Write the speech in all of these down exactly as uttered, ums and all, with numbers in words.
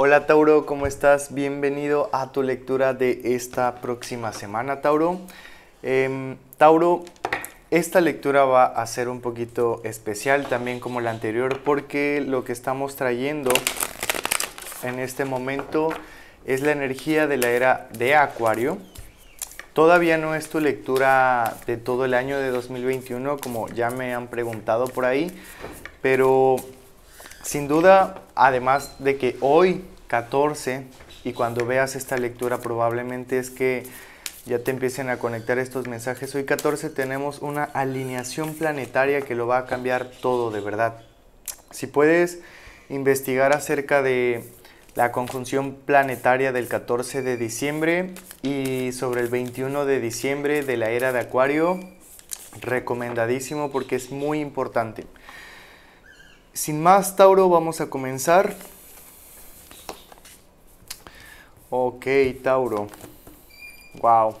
Hola Tauro, ¿cómo estás? Bienvenido a tu lectura de esta próxima semana, Tauro. Eh, Tauro, esta lectura va a ser un poquito especial también como la anterior, porque lo que estamos trayendo en este momento es la energía de la era de Acuario. Todavía no es tu lectura de todo el año de dos mil veintiuno, como ya me han preguntado por ahí, pero sin duda, además de que hoy, catorce, y cuando veas esta lectura probablemente es que ya te empiecen a conectar estos mensajes, hoy catorce tenemos una alineación planetaria que lo va a cambiar todo, de verdad. Si puedes investigar acerca de la conjunción planetaria del catorce de diciembre y sobre el veintiuno de diciembre de la era de Acuario, recomendadísimo porque es muy importante. Sin más, Tauro, vamos a comenzar. Ok, Tauro. Wow.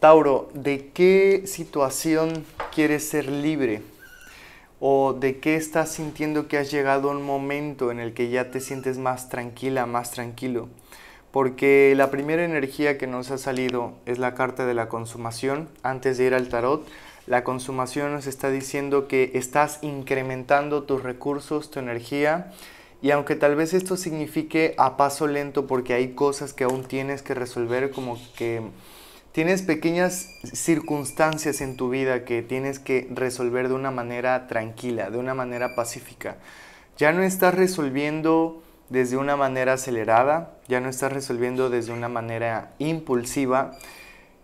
Tauro, ¿de qué situación quieres ser libre? ¿O de qué estás sintiendo que has llegado a un momento en el que ya te sientes más tranquila, más tranquilo? Porque la primera energía que nos ha salido es la carta de la consumación. Antes de ir al tarot, la consumación nos está diciendo que estás incrementando tus recursos, tu energía. Y aunque tal vez esto signifique a paso lento porque hay cosas que aún tienes que resolver, como que tienes pequeñas circunstancias en tu vida que tienes que resolver de una manera tranquila, de una manera pacífica. Ya no estás resolviendo desde una manera acelerada, ya no estás resolviendo desde una manera impulsiva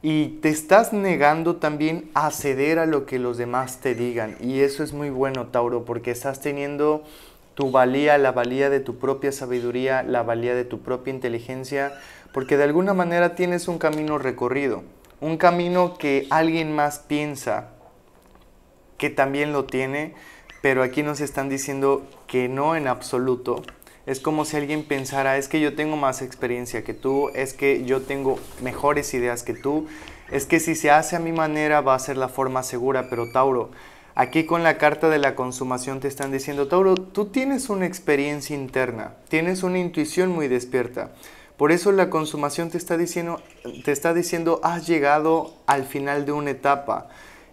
y te estás negando también a ceder a lo que los demás te digan. Y eso es muy bueno, Tauro, porque estás teniendo tu valía, la valía de tu propia sabiduría, la valía de tu propia inteligencia, porque de alguna manera tienes un camino recorrido, un camino que alguien más piensa que también lo tiene, pero aquí nos están diciendo que no en absoluto. Es como si alguien pensara, es que yo tengo más experiencia que tú, es que yo tengo mejores ideas que tú, es que si se hace a mi manera va a ser la forma segura. Pero Tauro, aquí con la carta de la consumación te están diciendo, Tauro, tú tienes una experiencia interna, tienes una intuición muy despierta. Por eso la consumación te está diciendo, te está diciendo has llegado al final de una etapa.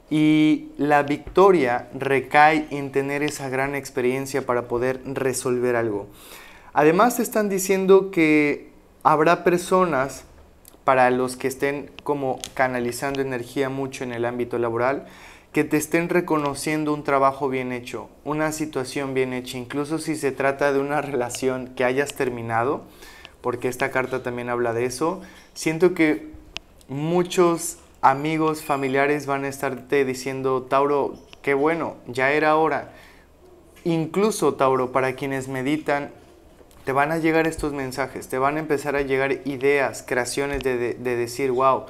Y la victoria recae en tener esa gran experiencia para poder resolver algo. Además te están diciendo que habrá personas, para los que estén como canalizando energía mucho en el ámbito laboral, que te estén reconociendo un trabajo bien hecho, una situación bien hecha, incluso si se trata de una relación que hayas terminado, porque esta carta también habla de eso. Siento que muchos amigos, familiares van a estarte diciendo, Tauro, qué bueno, ya era hora. Incluso, Tauro, para quienes meditan, te van a llegar estos mensajes, te van a empezar a llegar ideas, creaciones de, de, de decir, wow,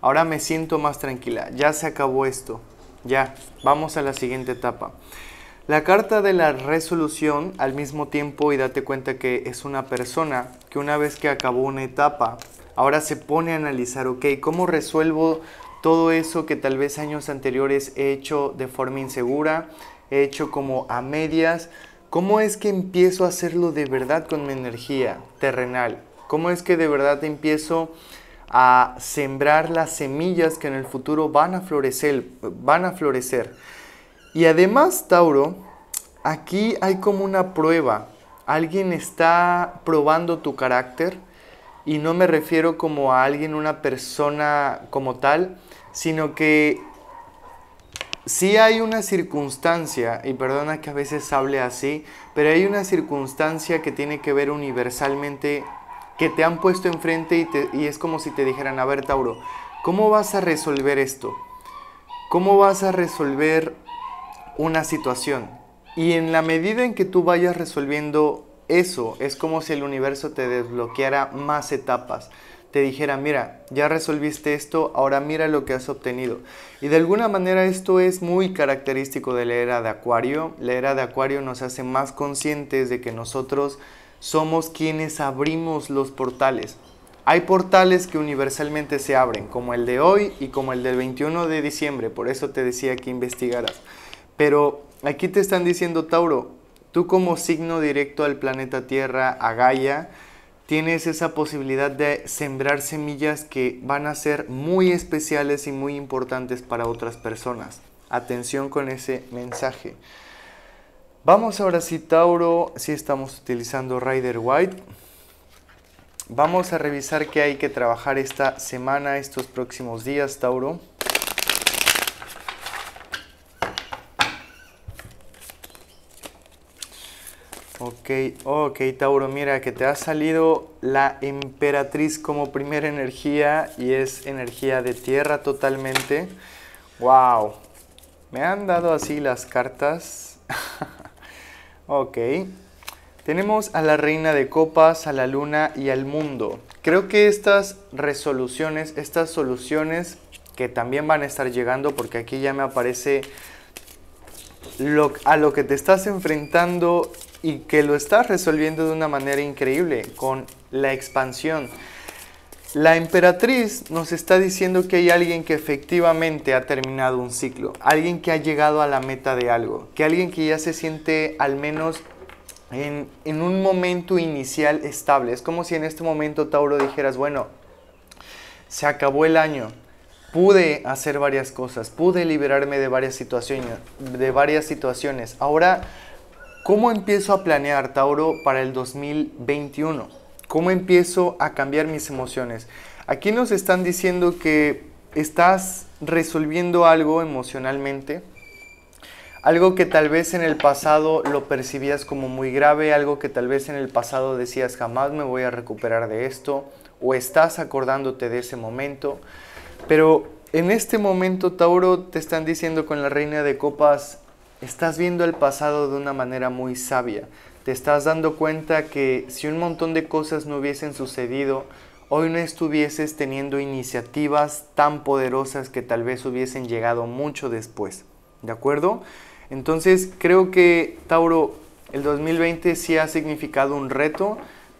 ahora me siento más tranquila, ya se acabó esto. Ya, vamos a la siguiente etapa. La carta de la resolución al mismo tiempo, y date cuenta que es una persona que una vez que acabó una etapa, ahora se pone a analizar, ok, ¿cómo resuelvo todo eso que tal vez años anteriores he hecho de forma insegura, he hecho como a medias? ¿Cómo es que empiezo a hacerlo de verdad con mi energía terrenal? ¿Cómo es que de verdad empiezo a sembrar las semillas que en el futuro van a florecer, van a florecer? Y además, Tauro, aquí hay como una prueba. Alguien está probando tu carácter, y no me refiero como a alguien, una persona como tal, sino que sí hay una circunstancia, y perdona que a veces hable así, pero hay una circunstancia que tiene que ver universalmente, que te han puesto enfrente y, te, y es como si te dijeran, a ver, Tauro, ¿cómo vas a resolver esto? ¿Cómo vas a resolver una situación? Y en la medida en que tú vayas resolviendo eso, es como si el universo te desbloqueara más etapas. Te dijera, mira, ya resolviste esto, ahora mira lo que has obtenido. Y de alguna manera esto es muy característico de la era de Acuario. La era de Acuario nos hace más conscientes de que nosotros somos quienes abrimos los portales. Hay portales que universalmente se abren, como el de hoy y como el del veintiuno de diciembre. Por eso te decía que investigaras. Pero aquí te están diciendo, Tauro, Tú como signo directo al planeta Tierra, a Gaia, tienes esa posibilidad de sembrar semillas que van a ser muy especiales y muy importantes para otras personas. Atención con ese mensaje. Vamos ahora sí, Tauro, si estamos utilizando Rider White. Vamos a revisar qué hay que trabajar esta semana, estos próximos días, Tauro. Ok, ok, Tauro, mira que te ha salido la emperatriz como primera energía y es energía de tierra totalmente. ¡Wow! Me han dado así las cartas. Ok. Tenemos a la reina de copas, a la luna y al mundo. Creo que estas resoluciones, estas soluciones que también van a estar llegando, porque aquí ya me aparece lo, a lo que te estás enfrentando y que lo estás resolviendo de una manera increíble con la expansión. La emperatriz nos está diciendo que hay alguien que efectivamente ha terminado un ciclo, alguien que ha llegado a la meta de algo, que alguien que ya se siente al menos en, en un momento inicial estable. Es como si en este momento, Tauro, dijeras, bueno, se acabó el año, pude hacer varias cosas, pude liberarme de varias situaciones, de varias situaciones. Ahora, ¿cómo empiezo a planear, Tauro, para el dos mil veintiuno? ¿Cómo empiezo a cambiar mis emociones? Aquí nos están diciendo que estás resolviendo algo emocionalmente, algo que tal vez en el pasado lo percibías como muy grave, algo que tal vez en el pasado decías jamás me voy a recuperar de esto, o estás acordándote de ese momento, pero en este momento, Tauro, te están diciendo con la reina de copas, estás viendo el pasado de una manera muy sabia. Te estás dando cuenta que si un montón de cosas no hubiesen sucedido, hoy no estuvieses teniendo iniciativas tan poderosas que tal vez hubiesen llegado mucho después. ¿De acuerdo? Entonces creo que, Tauro, el dos mil veinte sí ha significado un reto,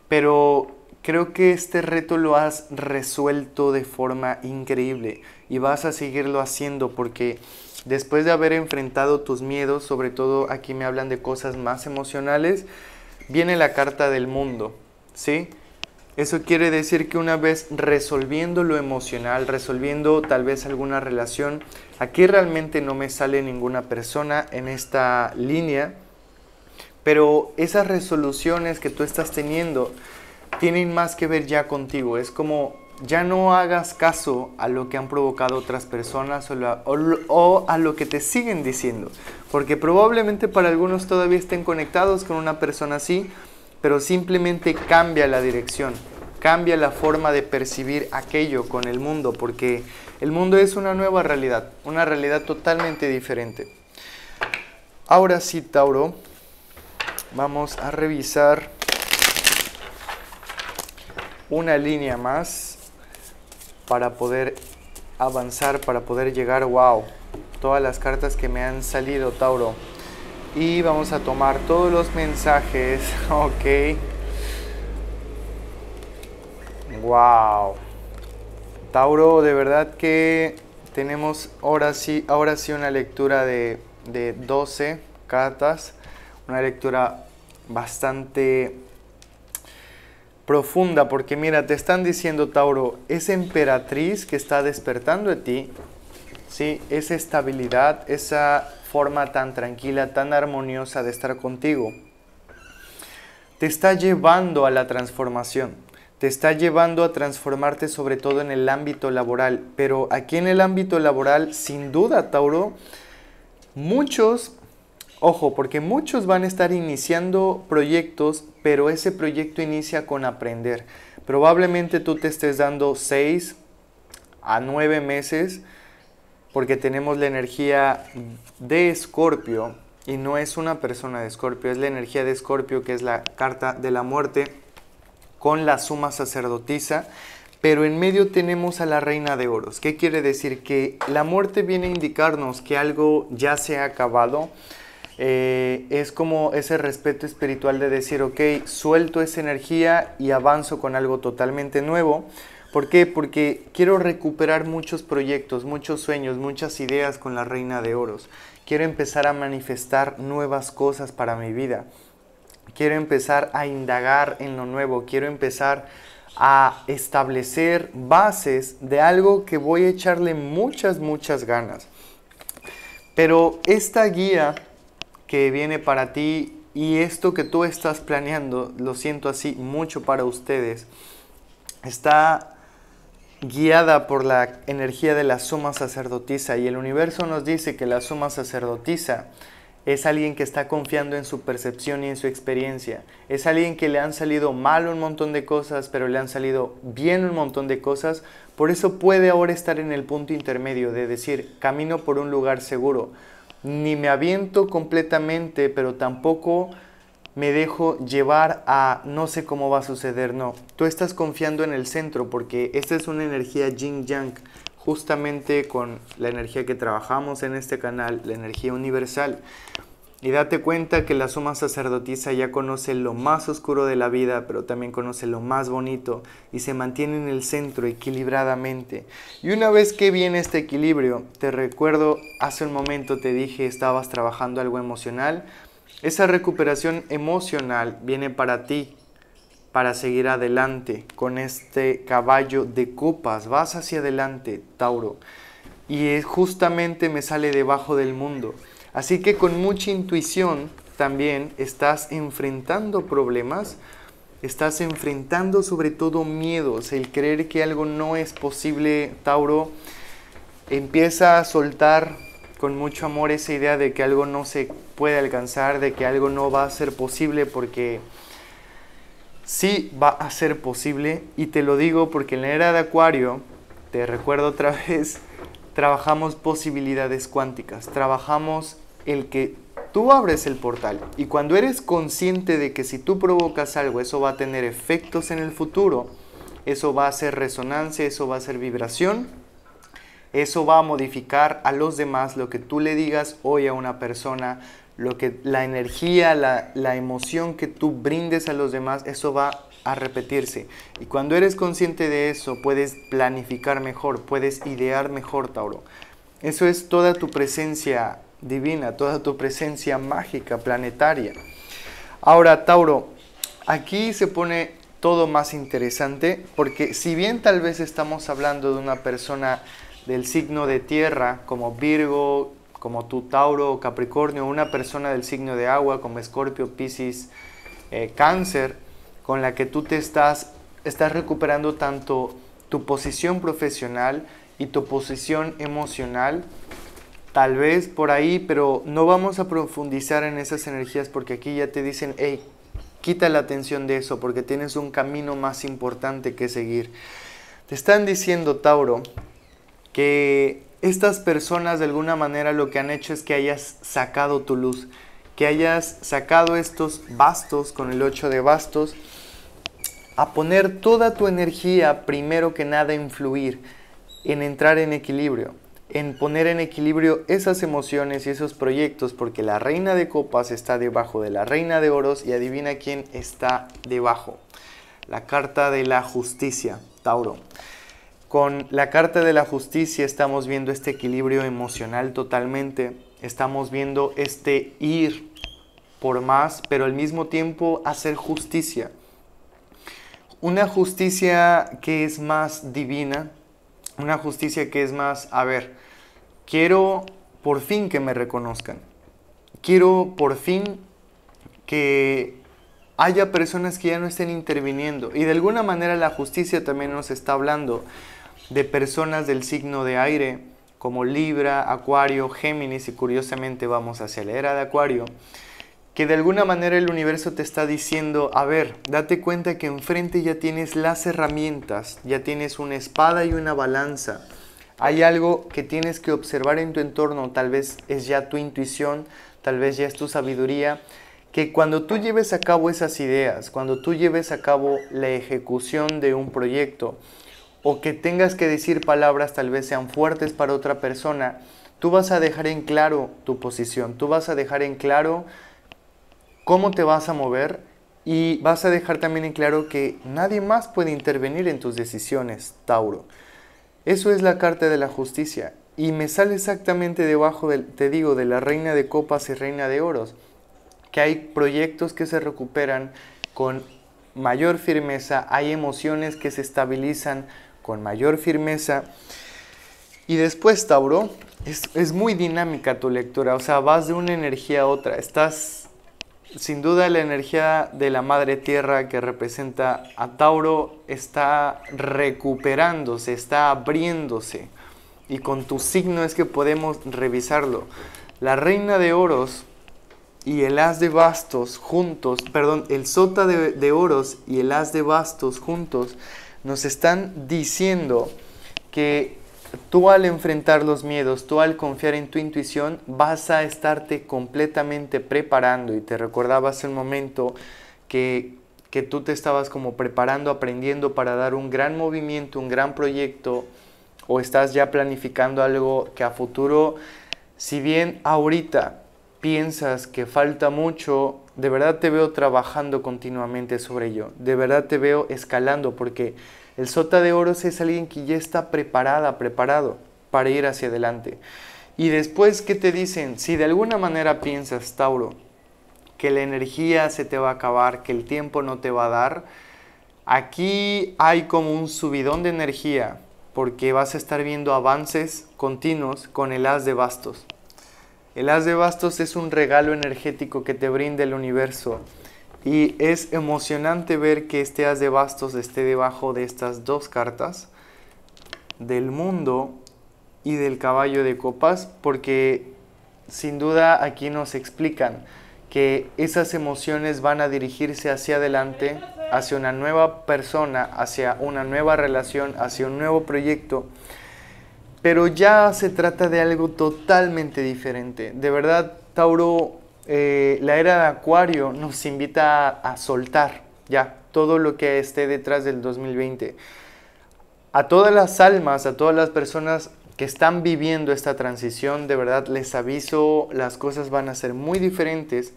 pero creo que este reto lo has resuelto de forma increíble y vas a seguirlo haciendo porque después de haber enfrentado tus miedos, sobre todo aquí me hablan de cosas más emocionales, viene la carta del mundo, ¿sí? Eso quiere decir que una vez resolviendo lo emocional, resolviendo tal vez alguna relación, aquí realmente no me sale ninguna persona en esta línea, pero esas resoluciones que tú estás teniendo tienen más que ver ya contigo, es como ya no hagas caso a lo que han provocado otras personas o, la, o, o a lo que te siguen diciendo, porque probablemente para algunos todavía estén conectados con una persona así, pero simplemente cambia la dirección, cambia la forma de percibir aquello con el mundo, porque el mundo es una nueva realidad, una realidad totalmente diferente. Ahora sí, Tauro, vamos a revisar una línea más para poder avanzar, para poder llegar. Wow, todas las cartas que me han salido, Tauro, y vamos a tomar todos los mensajes. Ok, wow, Tauro, de verdad que tenemos ahora sí, ahora sí una lectura de, de doce cartas, una lectura bastante profunda, porque mira, te están diciendo, Tauro, esa emperatriz que está despertando en ti, ¿sí? Esa estabilidad, esa forma tan tranquila, tan armoniosa de estar contigo, te está llevando a la transformación, te está llevando a transformarte sobre todo en el ámbito laboral, pero aquí en el ámbito laboral, sin duda, Tauro, muchos... Ojo, porque muchos van a estar iniciando proyectos, pero ese proyecto inicia con aprender. Probablemente tú te estés dando seis a nueve meses, porque tenemos la energía de Escorpio, y no es una persona de Escorpio, es la energía de Escorpio, que es la carta de la muerte, con la suma sacerdotisa, pero en medio tenemos a la reina de oros. ¿Qué quiere decir? Que la muerte viene a indicarnos que algo ya se ha acabado. Eh, es como ese respeto espiritual de decir, ok, suelto esa energía y avanzo con algo totalmente nuevo. ¿Por qué? Porque quiero recuperar muchos proyectos, muchos sueños, muchas ideas con la reina de oros. Quiero empezar a manifestar nuevas cosas para mi vida. quiero empezar a indagar en lo nuevo, quiero empezar a establecer bases de algo que voy a echarle muchas, muchas ganas. Pero esta guía que viene para ti y esto que tú estás planeando, lo siento así mucho para ustedes, está guiada por la energía de la suma sacerdotisa, y el universo nos dice que la suma sacerdotisa es alguien que está confiando en su percepción y en su experiencia. Es alguien que le han salido mal un montón de cosas, pero le han salido bien un montón de cosas. Por eso puede ahora estar en el punto intermedio de decir, camino por un lugar seguro. Ni me aviento completamente, pero tampoco me dejo llevar a no sé cómo va a suceder, no. Tú estás confiando en el centro porque esta es una energía yin-yang, justamente con la energía que trabajamos en este canal, la energía universal. Y date cuenta que la suma sacerdotisa ya conoce lo más oscuro de la vida, pero también conoce lo más bonito y se mantiene en el centro equilibradamente. Y una vez que viene este equilibrio, te recuerdo, hace un momento te dije, estabas trabajando algo emocional. Esa recuperación emocional viene para ti, para seguir adelante con este caballo de copas. Vas hacia adelante, Tauro, y justamente me sale debajo del mundo. Así que con mucha intuición también estás enfrentando problemas, estás enfrentando sobre todo miedos, el creer que algo no es posible, Tauro. Empieza a soltar con mucho amor esa idea de que algo no se puede alcanzar, de que algo no va a ser posible, porque sí va a ser posible. Y te lo digo porque en la era de Acuario, te recuerdo otra vez, trabajamos posibilidades cuánticas, trabajamos el que tú abres el portal, y cuando eres consciente de que si tú provocas algo, eso va a tener efectos en el futuro, eso va a hacer resonancia, eso va a hacer vibración, eso va a modificar a los demás, lo que tú le digas hoy a una persona, lo que, la energía, la, la emoción que tú brindes a los demás, eso va a repetirse. Y cuando eres consciente de eso, puedes planificar mejor, puedes idear mejor, Tauro. Eso es toda tu presencia divina, toda tu presencia mágica, planetaria. Ahora, Tauro, aquí se pone todo más interesante, porque si bien tal vez estamos hablando de una persona del signo de tierra, como Virgo, como tu Tauro o Capricornio, una persona del signo de agua como Escorpio, Piscis, eh, Cáncer, con la que tú te estás, estás recuperando tanto tu posición profesional y tu posición emocional, tal vez por ahí, pero no vamos a profundizar en esas energías porque aquí ya te dicen, hey, quita la atención de eso porque tienes un camino más importante que seguir. Te están diciendo, Tauro, que estas personas de alguna manera lo que han hecho es que hayas sacado tu luz, que hayas sacado estos bastos con el ocho de bastos a poner toda tu energía, primero que nada en fluir, en entrar en equilibrio, en poner en equilibrio esas emociones y esos proyectos, porque la reina de copas está debajo de la reina de oros y adivina quién está debajo. La carta de la justicia, Tauro. Con la carta de la justicia estamos viendo este equilibrio emocional totalmente, estamos viendo este ir por más, pero al mismo tiempo hacer justicia. Una justicia que es más divina, una justicia que es más, a ver, quiero por fin que me reconozcan, quiero por fin que haya personas que ya no estén interviniendo, y de alguna manera la justicia también nos está hablando de personas del signo de aire, como Libra, Acuario, Géminis, y curiosamente vamos hacia la era de Acuario, que de alguna manera el universo te está diciendo, a ver, date cuenta que enfrente ya tienes las herramientas, ya tienes una espada y una balanza. Hay algo que tienes que observar en tu entorno, tal vez es ya tu intuición, tal vez ya es tu sabiduría, que cuando tú lleves a cabo esas ideas, cuando tú lleves a cabo la ejecución de un proyecto, o que tengas que decir palabras tal vez sean fuertes para otra persona, tú vas a dejar en claro tu posición, tú vas a dejar en claro cómo te vas a mover y vas a dejar también en claro que nadie más puede intervenir en tus decisiones, Tauro. Eso es la carta de la justicia y me sale exactamente debajo, del, te digo, de la reina de copas y reina de oros, que hay proyectos que se recuperan con mayor firmeza, hay emociones que se estabilizan con mayor firmeza. Y después, Tauro, es, es muy dinámica tu lectura, o sea, vas de una energía a otra. Estás, sin duda, la energía de la Madre Tierra que representa a Tauro está recuperándose, está abriéndose. Y con tu signo es que podemos revisarlo. La Reina de Oros y el As de Bastos juntos, perdón, el Sota de, de Oros y el As de Bastos juntos nos están diciendo que tú, al enfrentar los miedos, tú al confiar en tu intuición, vas a estarte completamente preparando. Y te recordaba hace un momento que, que tú te estabas como preparando, aprendiendo para dar un gran movimiento, un gran proyecto, o estás ya planificando algo que a futuro, si bien ahorita piensas que falta mucho, de verdad te veo trabajando continuamente sobre ello, de verdad te veo escalando, porque el Sota de Oros es alguien que ya está preparada, preparado para ir hacia adelante. Y después, ¿qué te dicen? Si de alguna manera piensas, Tauro, que la energía se te va a acabar, que el tiempo no te va a dar, aquí hay como un subidón de energía, porque vas a estar viendo avances continuos con el As de Bastos. El As de Bastos es un regalo energético que te brinda el universo. Y es emocionante ver que este As de Bastos esté debajo de estas dos cartas, del Mundo y del Caballo de Copas, porque sin duda aquí nos explican que esas emociones van a dirigirse hacia adelante, hacia una nueva persona, hacia una nueva relación, hacia un nuevo proyecto. Pero ya se trata de algo totalmente diferente. De verdad, Tauro, Eh, la era de Acuario nos invita a, a soltar ya todo lo que esté detrás del dos mil veinte. A todas las almas, a todas las personas que están viviendo esta transición, de verdad les aviso, las cosas van a ser muy diferentes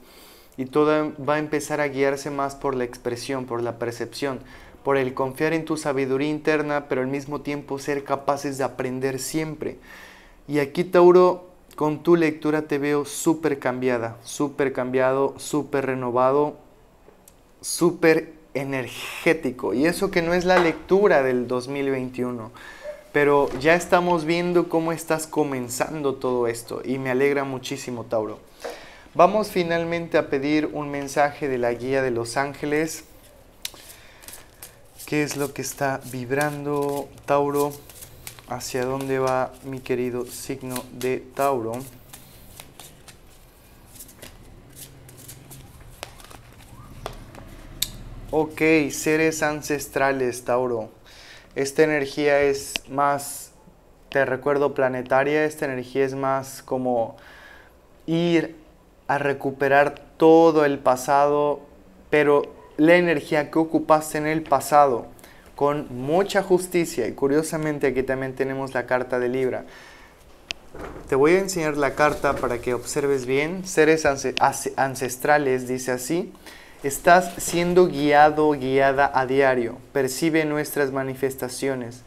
y todo va a empezar a guiarse más por la expresión, por la percepción, por el confiar en tu sabiduría interna, pero al mismo tiempo ser capaces de aprender siempre. Y aquí, Tauro, con tu lectura te veo súper cambiada, súper cambiado, súper renovado, súper energético. Y eso que no es la lectura del dos mil veintiuno, pero ya estamos viendo cómo estás comenzando todo esto y me alegra muchísimo, Tauro. Vamos finalmente a pedir un mensaje de la guía de los ángeles. ¿Qué es lo que está vibrando, Tauro? ¿Hacia dónde va mi querido signo de Tauro? Ok, seres ancestrales, Tauro. Esta energía es más, te recuerdo, planetaria. Esta energía es más como ir a recuperar todo el pasado, pero la energía que ocupaste en el pasado, con mucha justicia. Y curiosamente aquí también tenemos la carta de Libra. Te voy a enseñar la carta para que observes bien. Seres ancestrales, dice así: estás siendo guiado o guiada a diario, percibe nuestras manifestaciones.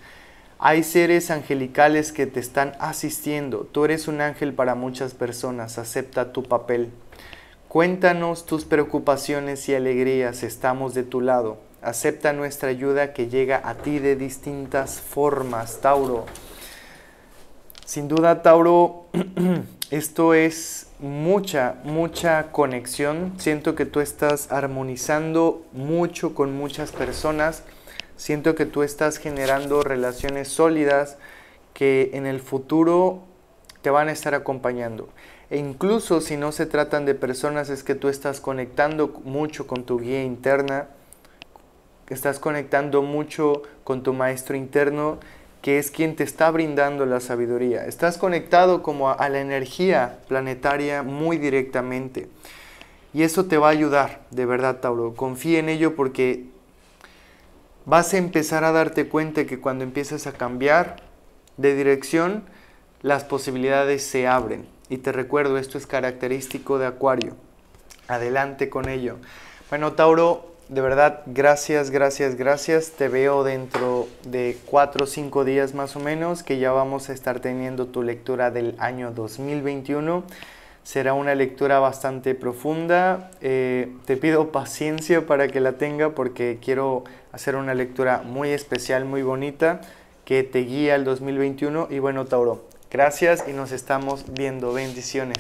Hay seres angelicales que te están asistiendo, tú eres un ángel para muchas personas, acepta tu papel. Cuéntanos tus preocupaciones y alegrías, estamos de tu lado. Acepta nuestra ayuda que llega a ti de distintas formas, Tauro. Sin duda, Tauro, esto es mucha, mucha conexión. Siento que tú estás armonizando mucho con muchas personas. Siento que tú estás generando relaciones sólidas que en el futuro te van a estar acompañando. E incluso si no se tratan de personas, es que tú estás conectando mucho con tu guía interna. Estás conectando mucho con tu maestro interno, que es quien te está brindando la sabiduría. Estás conectado como a, a la energía planetaria muy directamente. Y eso te va a ayudar, de verdad, Tauro. Confía en ello, porque vas a empezar a darte cuenta que cuando empiezas a cambiar de dirección, las posibilidades se abren. Y te recuerdo, esto es característico de Acuario. Adelante con ello. Bueno, Tauro, de verdad, gracias, gracias, gracias. Te veo dentro de cuatro o cinco días más o menos, que ya vamos a estar teniendo tu lectura del año dos mil veintiuno. Será una lectura bastante profunda. Eh, te pido paciencia para que la tenga porque quiero hacer una lectura muy especial, muy bonita, que te guía el dos mil veintiuno. Y bueno, Tauro, gracias y nos estamos viendo. Bendiciones.